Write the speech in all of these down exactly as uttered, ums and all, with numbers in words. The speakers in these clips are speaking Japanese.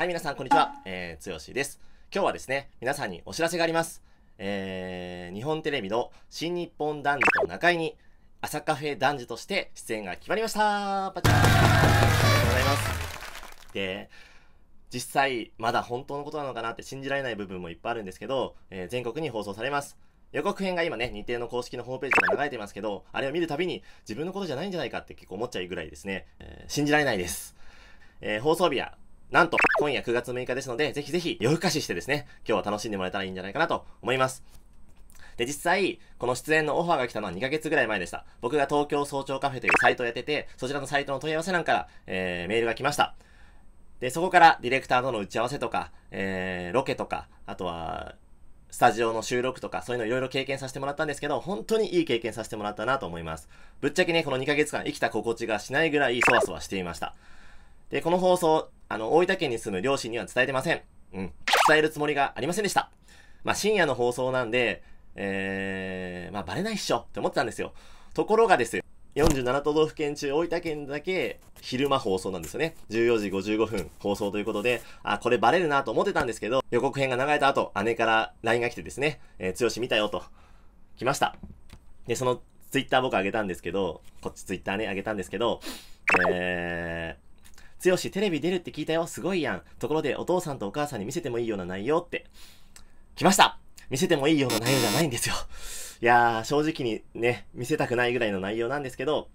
はい、皆さんこんにちは、えー、つよしです。今日はですね、皆さんにお知らせがあります。えー、日本テレビの新日本男児と中居に朝カフェ男児として出演が決まりました。パチャーン。ありがとうございます。で、実際まだ本当のことなのかなって信じられない部分もいっぱいあるんですけど、えー、全国に放送されます。予告編が今ね、日程の公式のホームページで流れてますけど、あれを見るたびに自分のことじゃないんじゃないかって結構思っちゃうぐらいですね、えー、信じられないです。えー、放送日やなんと、今夜くがつむいかですので、ぜひぜひ夜更かししてですね、今日は楽しんでもらえたらいいんじゃないかなと思います。で、実際、この出演のオファーが来たのはにかげつぐらい前でした。僕が東京早朝カフェというサイトをやってて、そちらのサイトの問い合わせ欄から、えー、メールが来ました。で、そこからディレクターとの打ち合わせとか、えー、ロケとか、あとは、スタジオの収録とか、そういうのいろいろ経験させてもらったんですけど、本当にいい経験させてもらったなと思います。ぶっちゃけね、このにかげつかん生きた心地がしないぐらいそわそわしていました。で、この放送、あの、大分県に住む両親には伝えてません。うん。伝えるつもりがありませんでした。まあ、深夜の放送なんで、えー、まあ、バレないっしょって思ってたんですよ。ところがですよ、よんじゅうななとどうふけん中大分県だけ昼間放送なんですよね。じゅうよじごじゅうごふん放送ということで、あ、これバレるなと思ってたんですけど、予告編が流れた後、姉から ライン が来てですね、えー、つよし見たよと、来ました。で、その ツイッター 僕上げたんですけど、こっち ツイッター ね、上げたんですけど、えー、つよし、テレビ出るって聞いたよ。すごいやん。ところで、お父さんとお母さんに見せてもいいような内容って。来ました!見せてもいいような内容じゃないんですよ。いやー、正直にね、見せたくないぐらいの内容なんですけど、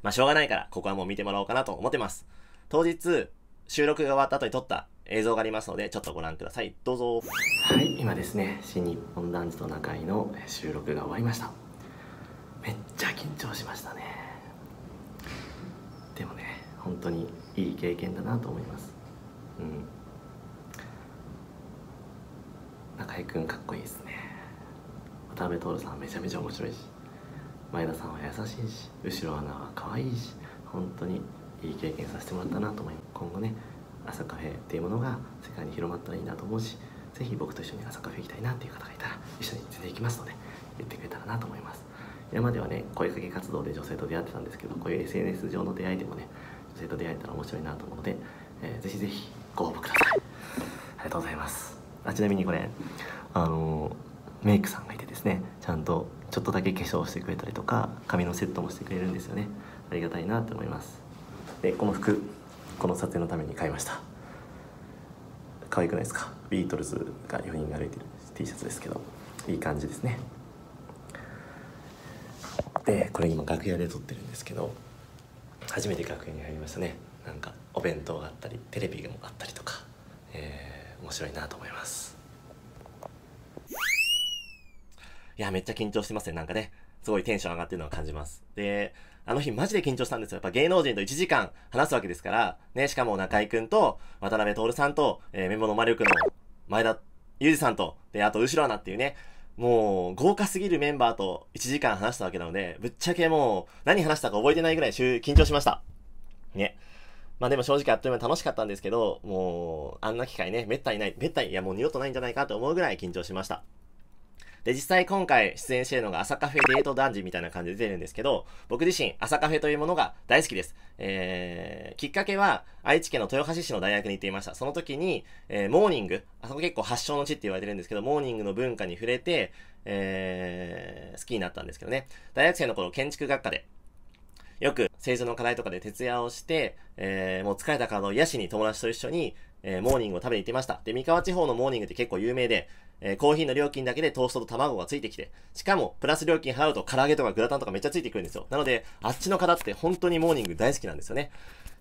まあ、しょうがないから、ここはもう見てもらおうかなと思ってます。当日、収録が終わった後に撮った映像がありますので、ちょっとご覧ください。どうぞ。はい、今ですね、新日本男児と中居の収録が終わりました。めっちゃ緊張しましたね。でもね、本当にいい経験だなと思います。うん、中居君かっこいいですね。渡辺徹さんめちゃめちゃ面白いし、前田さんは優しいし、後ろアナは可愛いし、本当にいい経験させてもらったなと思います。今後ね、朝カフェっていうものが世界に広まったらいいなと思うし、ぜひ僕と一緒に朝カフェ行きたいなっていう方がいたら一緒に全然行きますので、言ってくれたらなと思います。今まではね、声かけ活動で女性と出会ってたんですけど、こういう エスエヌエス 上の出会いでもね、女性と出会えたら面白いなと思うので、えー、ぜひぜひご応募ください。ありがとうございます。あ、ちなみにこれ、あのー、メイクさんがいてですね、ちゃんとちょっとだけ化粧してくれたりとか、髪のセットもしてくれるんですよね。ありがたいなと思います。で、この服、この撮影のために買いました。可愛くないですか。ビートルズがよにんが歩いてる ティーシャツですけど、いい感じですね。で、これ今楽屋で撮ってるんですけど、初めて学園に入りましたね。なんかお弁当があったり、テレビもあったりとか、えー、面白いなと思います。いや、めっちゃ緊張してますね。なんかね、すごいテンション上がってるのを感じます。で、あの日マジで緊張したんですよ。やっぱ芸能人といちじかん話すわけですからね。しかも中居君と渡辺徹さんと、えー、メモの魔力の前田裕二さんと、で、あと後ろアナっていうね、もう豪華すぎるメンバーといちじかん話したわけなので、ぶっちゃけもう何話したか覚えてないぐらい緊張しました。ね。まあでも正直あっという間に楽しかったんですけど、もうあんな機会ね、めったにない、めったに、いやもう二度とないんじゃないかと思うぐらい緊張しました。で、実際今回出演しているのが朝カフェデート男児みたいな感じで出てるんですけど、僕自身朝カフェというものが大好きです。えー、きっかけは愛知県の豊橋市の大学に行っていました。その時に、えー、モーニング、あそこ結構発祥の地って言われてるんですけど、モーニングの文化に触れて、えー、好きになったんですけどね。大学生の頃、建築学科で、よく政治の課題とかで徹夜をして、えー、もう疲れた体を癒しに友達と一緒に、えー、モーニングを食べに行ってました。で、三河地方のモーニングって結構有名で、えー、コーヒーの料金だけでトーストと卵がついてきて、しかもプラス料金払うと唐揚げとかグラタンとかめっちゃついてくるんですよ。なので、あっちの方って本当にモーニング大好きなんですよね。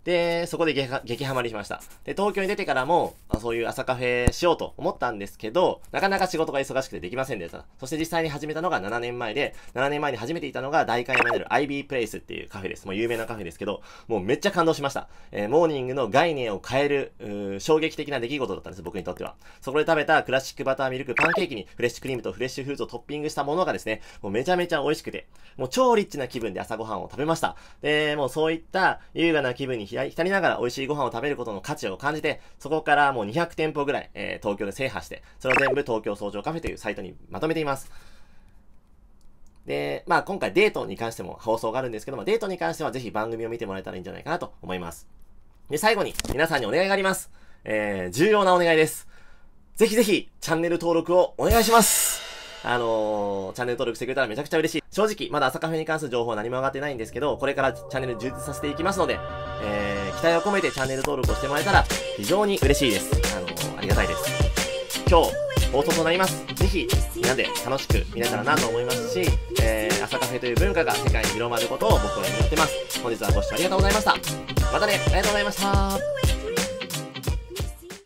で、そこで激ハマりしました。で、東京に出てからも、そういう朝カフェしようと思ったんですけど、なかなか仕事が忙しくてできませんでした。そして実際に始めたのがななねんまえで、ななねんまえに始めていたのが代官山にある アイビープレイスっていうカフェです。もう有名なカフェですけど、もうめっちゃ感動しました。えー、モーニングの概念を変える、衝撃的な出来事だったんです、僕にとっては。そこで食べたクラシックバターミルクパンケーキにフレッシュクリームとフレッシュフルーツをトッピングしたものがですね、もうめちゃめちゃ美味しくて、もう超リッチな気分で朝ごはんを食べました。で、もうそういった優雅な気分に浸りながら美味しいご飯を食べることの価値を感じて、そこからもうにひゃくてんぽぐらい、えー、東京で制覇して、それを全部東京早朝カフェというサイトにまとめています。で、まあ今回デートに関しても放送があるんですけども、デートに関してはぜひ番組を見てもらえたらいいんじゃないかなと思います。で、最後に皆さんにお願いがあります。えー、重要なお願いです。ぜひぜひ、チャンネル登録をお願いします。あのー、チャンネル登録してくれたらめちゃくちゃ嬉しい。正直、まだ朝カフェに関する情報は何も上がってないんですけど、これからチャンネル充実させていきますので、えー、期待を込めてチャンネル登録をしてもらえたら非常に嬉しいです。あのー、ありがたいです。今日、放送となります。ぜひ、みんなで楽しく見れたらなと思いますし、えー、朝カフェという文化が世界に広まることを僕は祈ってます。本日はご視聴ありがとうございました。またね、ありがとうございました。